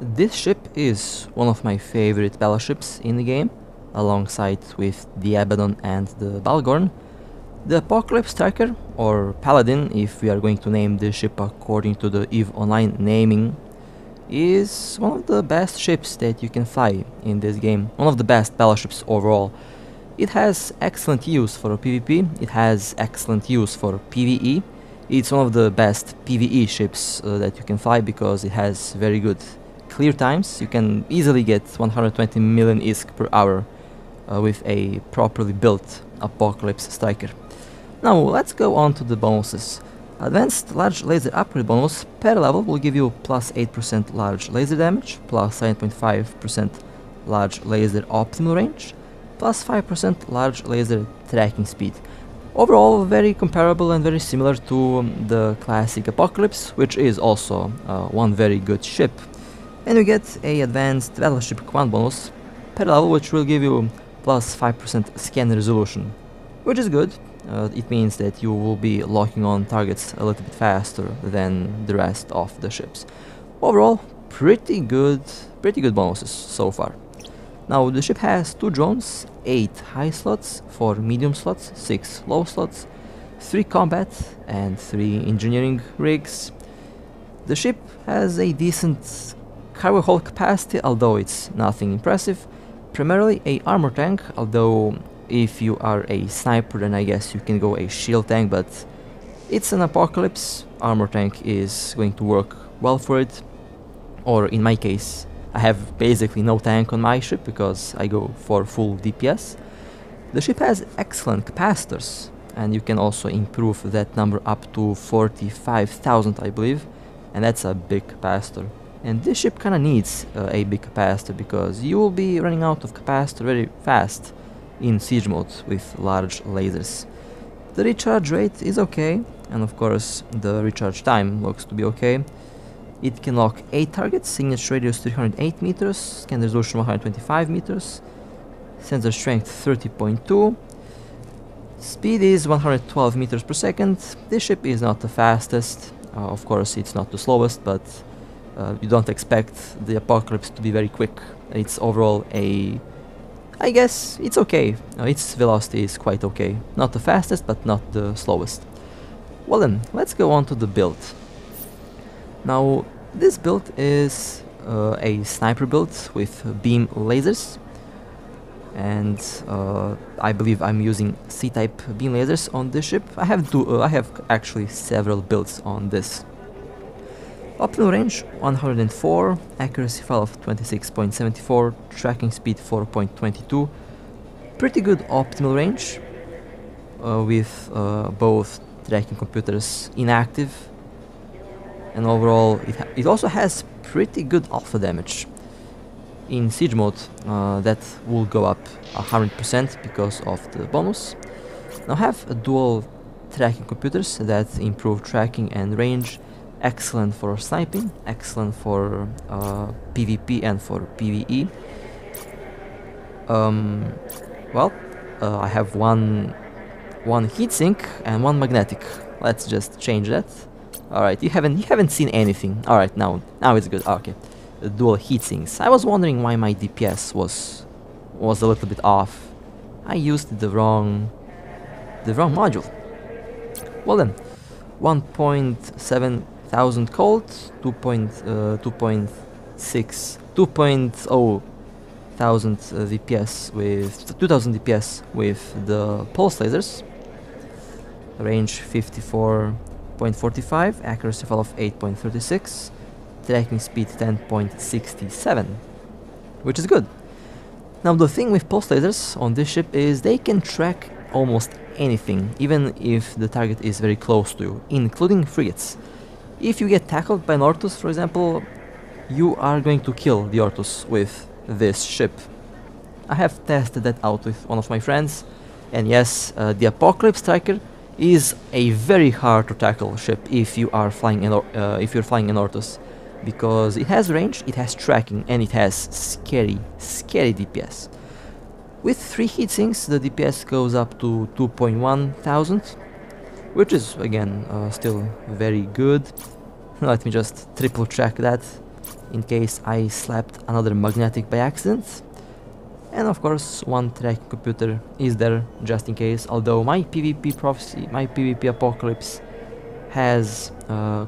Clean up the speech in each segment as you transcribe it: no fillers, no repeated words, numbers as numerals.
This ship is one of my favorite battleships in the game, alongside with the Abaddon and the Bhaalgorn. The Apocalypse Striker, or Paladin if we are going to name this ship according to the EVE Online naming, is one of the best ships that you can fly in this game, one of the best battleships overall. It has excellent use for PvP, it has excellent use for PvE, it's one of the best PvE ships that you can fly because it has very good clear times. You can easily get 120 million ISK per hour with a properly built Apocalypse Striker. Now let's go on to the bonuses. Advanced large laser upgrade bonus per level will give you plus 8% large laser damage, plus 7.5% large laser optimal range, plus 5% large laser tracking speed. Overall very comparable and very similar to the classic Apocalypse, which is also one very good ship. And you get a advanced battleship command bonus per level, which will give you plus 5% scan resolution, which is good. It means that you will be locking on targets a little bit faster than the rest of the ships. Overall, pretty good bonuses so far. Now the ship has 2 drones, 8 high slots, 4 medium slots, 6 low slots, 3 combat and 3 engineering rigs. The ship has a decent cargo hold capacity, although it's nothing impressive. Primarily a armor tank, although if you are a sniper then I guess you can go a shield tank, but it's an Apocalypse, armor tank is going to work well for it. Or in my case, I have basically no tank on my ship because I go for full DPS. The ship has excellent capacitors and you can also improve that number up to 45,000 I believe, and that's a big capacitor. And this ship kinda needs a big capacitor because you will be running out of capacitor very fast in siege mode with large lasers. The recharge rate is okay, and of course the recharge time looks to be okay. It can lock 8 targets, signature radius 308 meters, scan resolution 125 meters, sensor strength 30.2, speed is 112 meters per second. This ship is not the fastest, of course it's not the slowest, but you don't expect the Apocalypse to be very quick. It's overall a... I guess it's okay. Its velocity is quite okay. Not the fastest, but not the slowest. Well then, let's go on to the build. Now, this build is a sniper build with beam lasers. And I believe I'm using C-type beam lasers on this ship. I have actually several builds on this. Optimal range 104, accuracy fall of 26.74, tracking speed 4.22. Pretty good optimal range with both tracking computers inactive, and overall it also has pretty good alpha damage. In siege mode that will go up 100% because of the bonus. Now have a dual tracking computers that improve tracking and range. Excellent for sniping, excellent for PvP and for PvE. I have one heatsink and one magnetic. Let's just change that. All right, you haven't seen anything. All right, now it's good. Okay, dual heatsinks. I was wondering why my DPS was a little bit off. I used the wrong module. Well then, 1,700 cold, 2,000 DPS with 2,000 DPS with the pulse lasers. Range 54.45, accuracy fall of 8.36, tracking speed 10.67, which is good. Now the thing with pulse lasers on this ship is they can track almost anything, even if the target is very close to you, including frigates. If you get tackled by an Orthus, for example, you are going to kill the Orthus with this ship. I have tested that out with one of my friends, and yes, the Apocalypse Striker is a very hard to tackle ship if you are flying an Orthus, because it has range, it has tracking, and it has scary DPS. With 3 heatsinks, the DPS goes up to 2,100, which is again still very good. Let me just triple check that. in case I slapped another magnetic by accident. And of course one tracking computer is there just in case, although my PvP prophecy, my PvP apocalypse has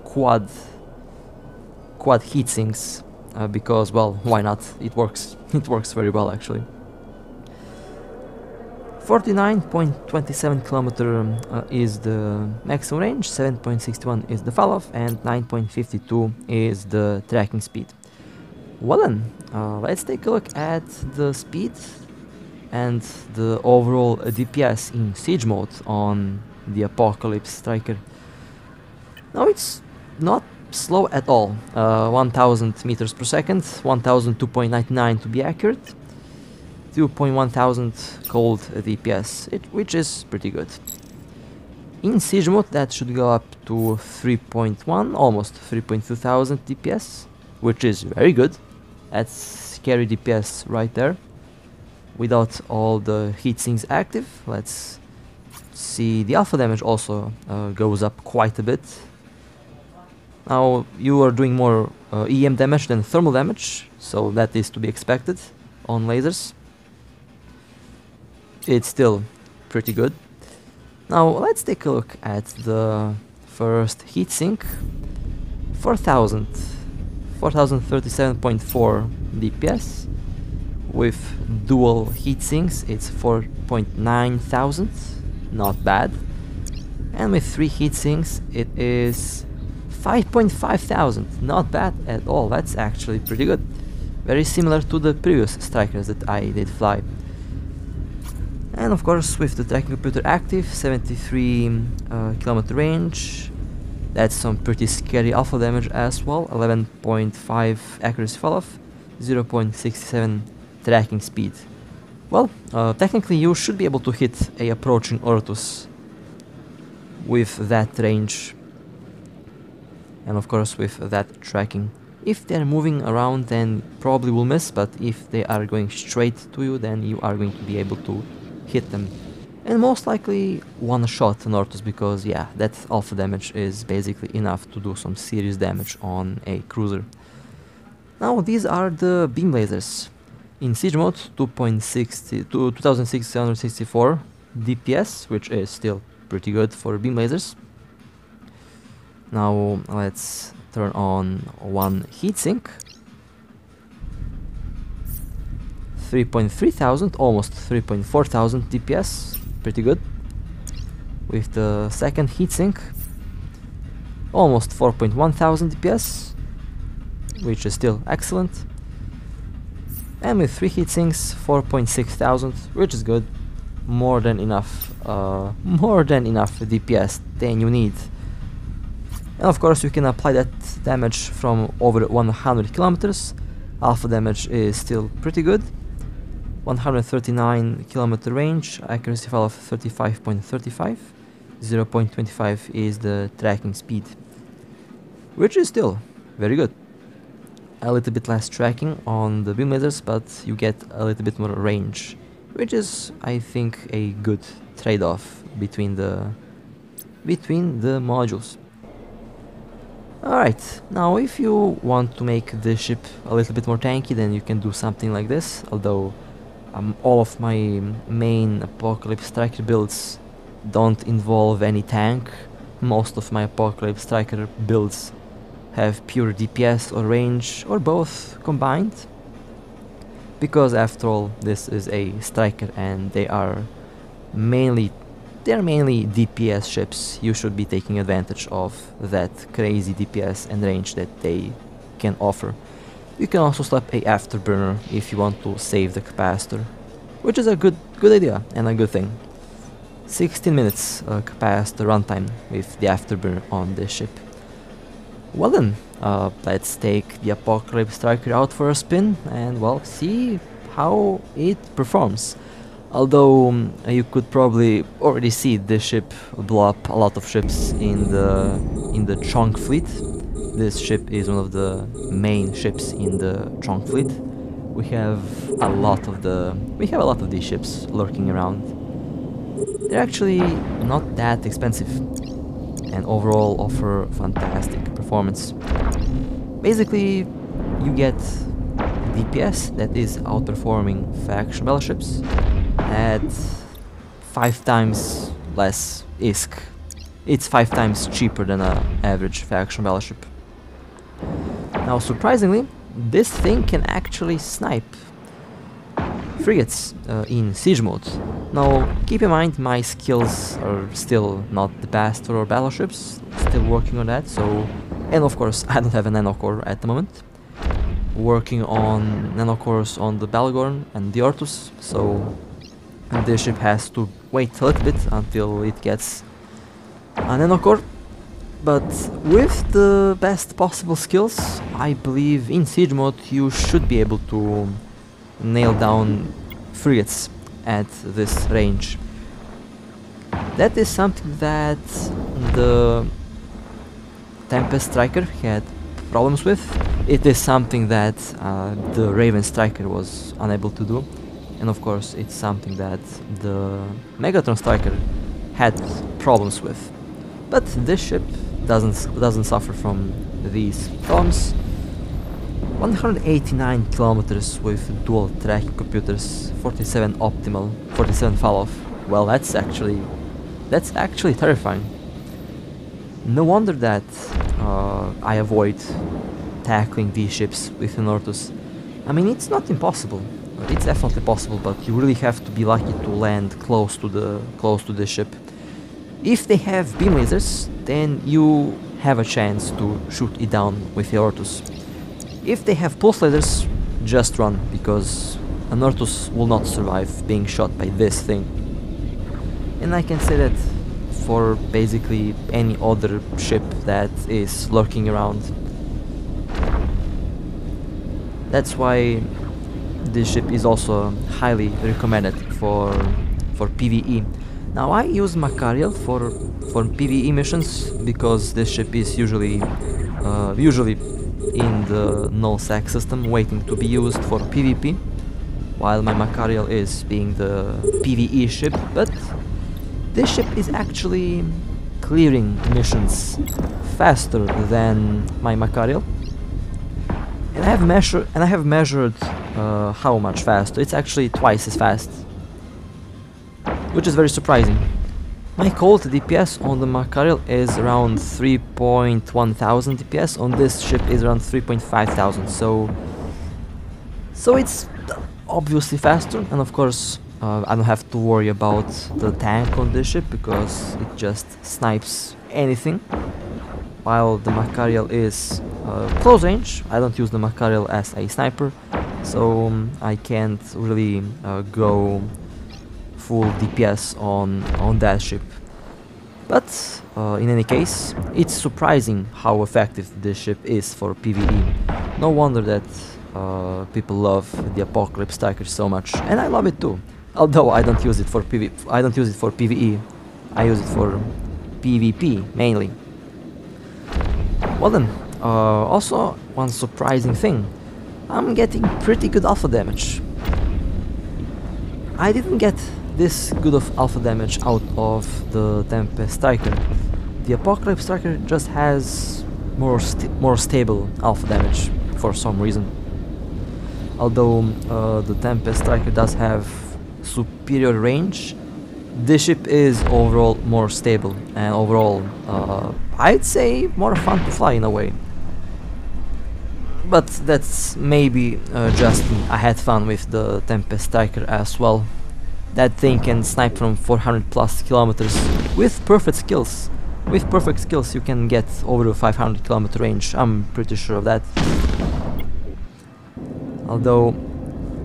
quad heatsinks because, well, why not? It works very well actually. 49.27 km is the maximum range, 7.61 is the falloff, and 9.52 is the tracking speed. Well then, let's take a look at the speed and the overall DPS in siege mode on the Apocalypse Striker. Now it's not slow at all, 1000 meters per second, 1002.99 to be accurate. 2,100 cold DPS, which is pretty good. In siege mode that should go up to 3.1, almost 3,200 DPS, which is very good. That's scary DPS right there, without all the heatsinks active. Let's see, the alpha damage also goes up quite a bit. Now you are doing more EM damage than thermal damage, so that is to be expected on lasers. It's still pretty good. Now let's take a look at the first heatsink. 4037.4 DPS with dual heatsinks. It's 4,900, not bad. And with 3 heatsinks, it is 5,500, not bad at all. That's actually pretty good. Very similar to the previous strikers that I did fly. And of course with the tracking computer active, 73 km range, that's some pretty scary alpha damage as well, 11.5 accuracy falloff, 0.67 tracking speed. Well, technically you should be able to hit a approaching Orthus with that range, and of course with that tracking. If they're moving around then probably will miss, but if they are going straight to you then you are going to be able to hit them, and most likely one shot on Orthus, because yeah, that alpha damage is basically enough to do some serious damage on a cruiser. Now these are the beam lasers. In siege mode 2664 DPS, which is still pretty good for beam lasers. Now let's turn on one heatsink. 3,300, almost 3,400 DPS, pretty good. With the second heatsink, almost 4,100 DPS, which is still excellent. And with 3 heatsinks, 4,600, which is good. More than enough DPS than you need. And of course you can apply that damage from over 100 kilometers. Alpha damage is still pretty good. 139 km range, accuracy fall of 35.35, 0.25 is the tracking speed, which is still very good. A little bit less tracking on the beam lasers, but you get a little bit more range, which is, I think, a good trade-off between the modules. Alright, now if you want to make the ship a little bit more tanky, then you can do something like this, although all of my main Apocalypse Striker builds don't involve any tank. Most of my Apocalypse Striker builds have pure DPS or range or both combined, because after all this is a Striker and they're mainly DPS ships. You should be taking advantage of that crazy DPS and range that they can offer. You can also slap a afterburner if you want to save the capacitor, which is a good idea and a good thing. 16 minutes capacitor runtime with the afterburner on this ship. Well then, let's take the Apocalypse Striker out for a spin and, well, see how it performs. Although you could probably already see this ship blow up a lot of ships in the Chonk fleet. This ship is one of the main ships in the Chonk fleet. We have a lot of these ships lurking around. They're actually not that expensive, and overall offer fantastic performance. Basically, You get DPS that is outperforming faction battleships at 5 times less ISK. It's 5 times cheaper than an average faction battleship. Now, surprisingly, this thing can actually snipe frigates in siege mode. Now, keep in mind, my skills are still not the best for our battleships, still working on that, so... And of course, I don't have a nanocore at the moment. Working on nanocores on the Bhaalgorn and the Orthus, so... This ship has to wait a little bit until it gets a nanocore. But with the best possible skills, I believe in siege mode you should be able to nail down frigates at this range. That is something that the Tempest Striker had problems with. It is something that the Raven Striker was unable to do, and of course it's something that the Megathron Striker had problems with. But this ship doesn't suffer from these problems. 189 kilometers with dual tracking computers, 47 optimal, 47 fall off. Well, that's actually terrifying. No wonder that I avoid tackling these ships with an Orthus. I mean, it's not impossible. It's definitely possible, but you really have to be lucky to land close to the ship. If they have beam lasers, then you have a chance to shoot it down with the Orthus. If they have pulse lasers, just run, because an Orthus will not survive being shot by this thing. And I can say that for basically any other ship that is lurking around. That's why this ship is also highly recommended for PvE. Now, I use Machariel for PvE missions because this ship is usually in the null-sack system waiting to be used for PvP, while my Machariel is being the PvE ship, but this ship is actually clearing missions faster than my Machariel, and I have measured how much faster. It's actually twice as fast, which is very surprising. My cold DPS on the Machariel is around 3,100 DPS, on this ship is around 3,500, so it's obviously faster, and of course I don't have to worry about the tank on this ship because it just snipes anything, while the Machariel is close range. I don't use the Machariel as a sniper, so I can't really go full DPS on that ship. But in any case, it's surprising how effective this ship is for PvE. No wonder that people love the Apocalypse Striker so much, and I love it too. Although I don't use it for PvE, I use it for PvP mainly. Well then, also one surprising thing, I'm getting pretty good alpha damage. I didn't get this good of alpha damage out of the Tempest Striker. The Apocalypse Striker just has more stable alpha damage for some reason. Although the Tempest Striker does have superior range, this ship is overall more stable and overall I'd say more fun to fly in a way. But that's maybe just me. I had fun with the Tempest Striker as well. That thing can snipe from 400 plus kilometers with perfect skills. With perfect skills you can get over 500 kilometer range, I'm pretty sure of that. Although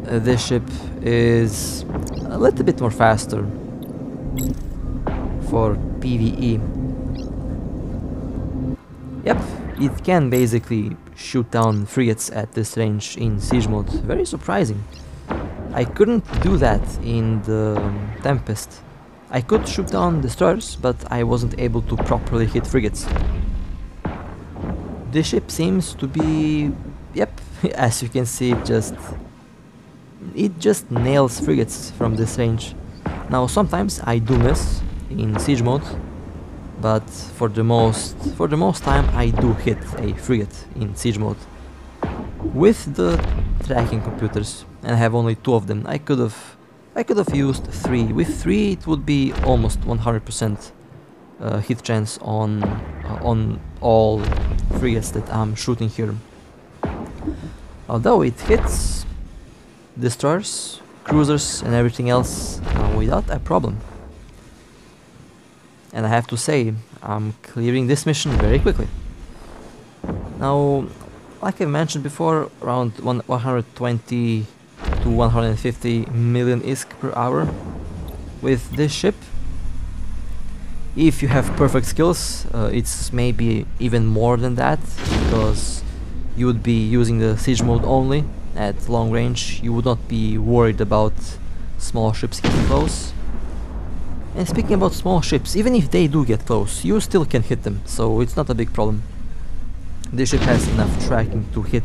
this ship is a little bit more faster for PvE. Yep, it can basically shoot down frigates at this range in siege mode. Very surprising. I couldn't do that in the Tempest. I could shoot down destroyers, but I wasn't able to properly hit frigates. This ship seems to be... Yep, as you can see, it just nails frigates from this range. Now, sometimes I do miss in siege mode, but for the most time I do hit a frigate in siege mode. with the tracking computers, and I have only 2 of them. I could have used 3. With 3, it would be almost 100% hit chance on all 3s that I'm shooting here. Although it hits destroyers, cruisers, and everything else without a problem. And I have to say, I'm clearing this mission very quickly. Now, like I mentioned before, around 120 to 150 million ISK per hour with this ship. If you have perfect skills, it's maybe even more than that, because you would be using the siege mode only at long range. You would not be worried about small ships getting close. And speaking about small ships, even if they do get close, you still can hit them, so it's not a big problem. This ship has enough tracking to hit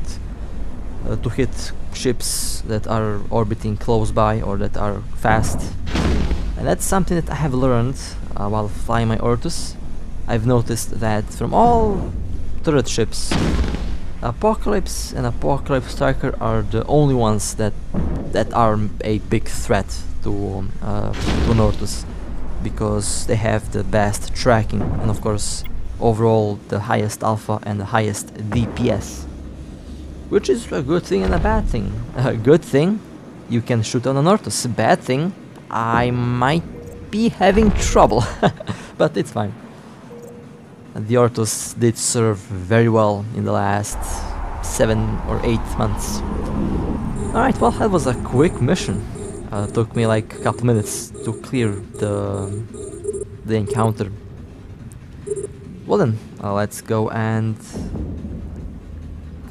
ships that are orbiting close by or that are fast. And that's something that I have learned while flying my Orthus. I've noticed that from all turret ships, Apocalypse and Apocalypse Striker are the only ones that are a big threat to an Orthus, because they have the best tracking and of course overall the highest alpha and the highest DPS, which is a good thing and a bad thing. A good thing, you can shoot on an Orthus. Bad thing, I might be having trouble, but it's fine. The Orthus did serve very well in the last 7 or 8 months. Alright, well, that was a quick mission. Took me like a couple minutes to clear the encounter. Well then, let's go and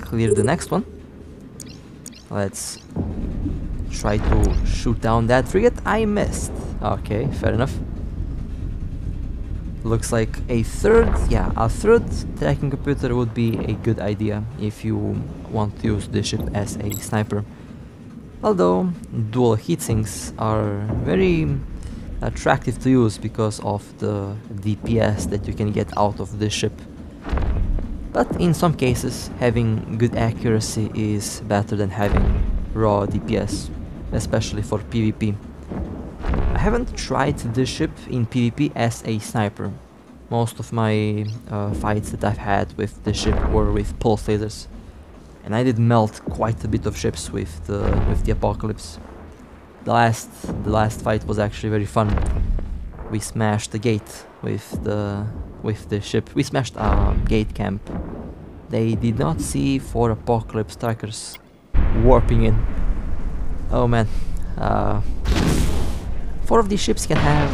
clear the next one. Let's try to shoot down that frigate. I missed. Okay, fair enough. Looks like a third tracking computer would be a good idea if you want to use this ship as a sniper. Although dual heatsinks are very attractive to use because of the DPS that you can get out of this ship. But in some cases, having good accuracy is better than having raw DPS, especially for PvP. I haven't tried this ship in PvP as a sniper. Most of my fights that I've had with this ship were with pulse lasers. And I did melt quite a bit of ships with the Apocalypse. The last fight was actually very fun. We smashed the gate with the ship. We smashed a gate camp. They did not see 4 Apocalypse Strikers warping in. Oh man, 4 of these ships can have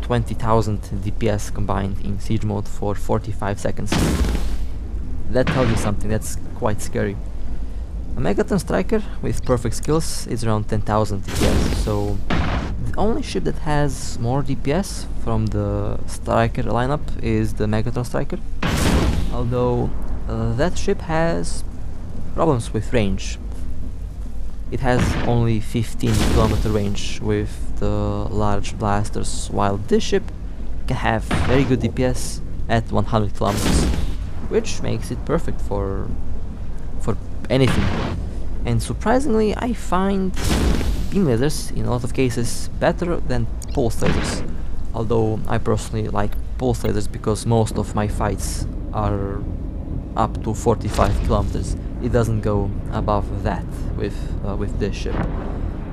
20,000 DPS combined in siege mode for 45 seconds. That tells you something. That's quite scary. A Megaton Striker with perfect skills is around 10,000 DPS, so the only ship that has more DPS from the Striker lineup is the Megaton Striker, although that ship has problems with range. It has only 15-kilometer range with the large blasters, while this ship can have very good DPS at 100 kilometers, which makes it perfect for anything. And surprisingly, I find beam lasers in a lot of cases better than pulse lasers, although I personally like pulse lasers because most of my fights are up to 45 kilometers. It doesn't go above that with this ship,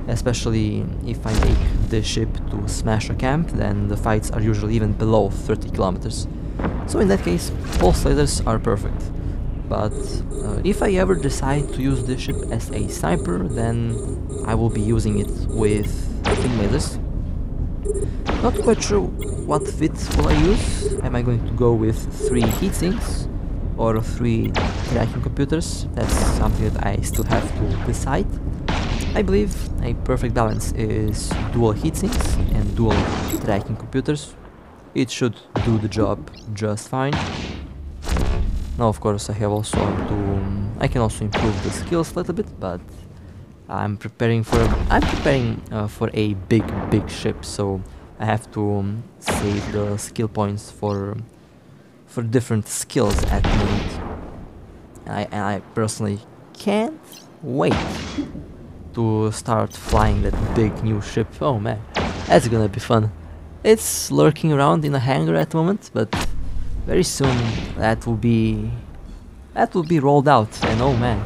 especially if I take this ship to smash a camp. Then the fights are usually even below 30 kilometers. So in that case, pulse lasers are perfect. But if I ever decide to use this ship as a sniper, then I will be using it with beam lasers. Not quite sure what fits will I use. Am I going to go with 3 heatsinks or 3 tracking computers? That's something that I still have to decide. I believe a perfect balance is dual heatsinks and dual tracking computers. It should do the job just fine. Now of course I have also to... I can also improve the skills a little bit, but I'm preparing for... I'm preparing for a big ship, so I have to save the skill points for different skills at the moment. I personally can't wait to start flying that big new ship. Oh man, that's gonna be fun. It's lurking around in a hangar at the moment, but very soon that will be rolled out, and oh man,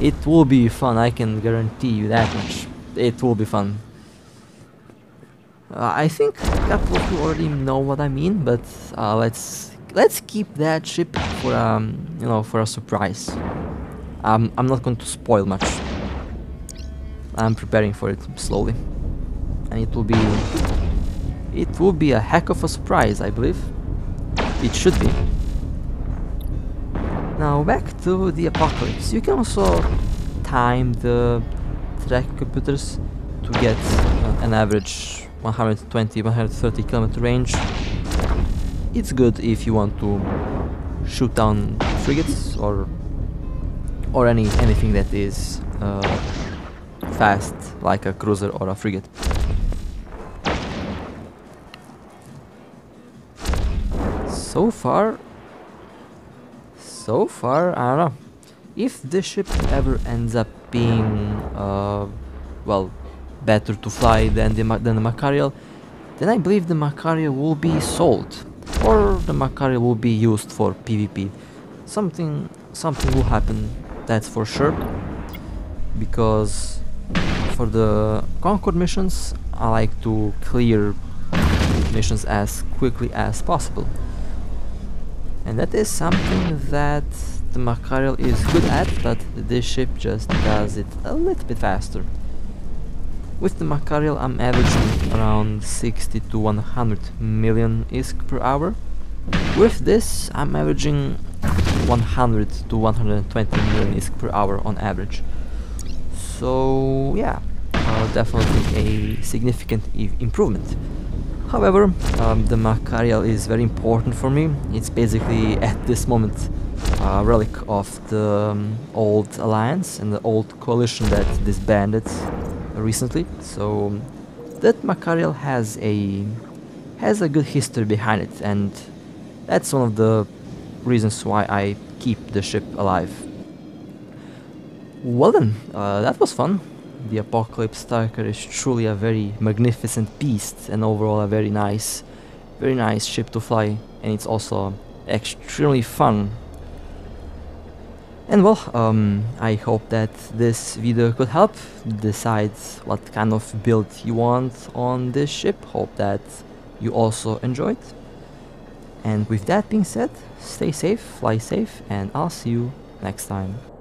it will be fun. I can guarantee you that much. It will be fun. I think a couple of you already know what I mean, but let's keep that ship for you know, for a surprise. I'm not going to spoil much. I'm preparing for it slowly, and it will be a heck of a surprise, I believe. It should be. Now back to the Apocalypse. You can also time the track computers to get an average 120-130 kilometer range. It's good if you want to shoot down frigates or anything that is fast, like a cruiser or a frigate. So far, I don't know. If this ship ever ends up being, well, better to fly than the Machariel, then I believe the Machariel will be sold, or the Machariel will be used for PvP. Something will happen, that's for sure. Because for the Concord missions, I like to clear missions as quickly as possible, and that is something that the Machariel is good at, but this ship just does it a little bit faster. With the Machariel, I'm averaging around 60 to 100 million ISK per hour. With this, I'm averaging 100 to 120 million ISK per hour on average. So yeah, definitely a significant improvement. However, the Machariel is very important for me. It's basically at this moment a relic of the old alliance and the old coalition that disbanded recently, so that Machariel has a good history behind it, and that's one of the reasons why I keep the ship alive. Well then, that was fun. The Apocalypse Striker is truly a very magnificent beast, and overall a very nice ship to fly, and it's also extremely fun. And well, I hope that this video could help decide what kind of build you want on this ship. Hope that you also enjoyed. And with that being said, stay safe, fly safe, and I'll see you next time.